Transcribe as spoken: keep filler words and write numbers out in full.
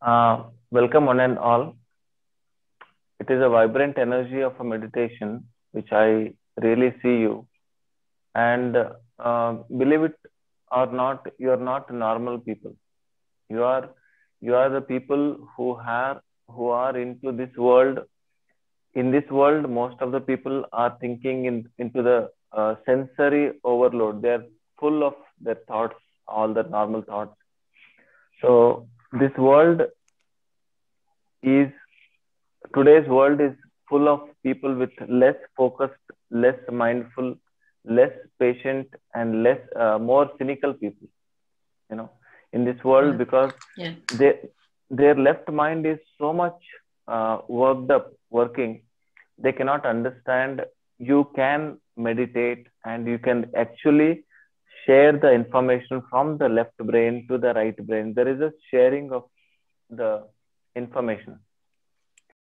Uh, welcome one and all. It is a vibrant energy of a meditation which I really see you, and uh, believe it or not, you are not normal people. You are you are the people who have who are into this world. In this world, most of the people are thinking in into the uh, sensory overload. They are full of their thoughts, all the normal thoughts. So this world is today's world is full of people with less focused, less mindful, less patient, and less uh, more cynical people, you know, in this world. Yeah. Because yeah. they their left mind is so much uh, worked up, working, they cannot understand. You can meditate and you can actually share the information from the left brain to the right brain. There is a sharing of the information.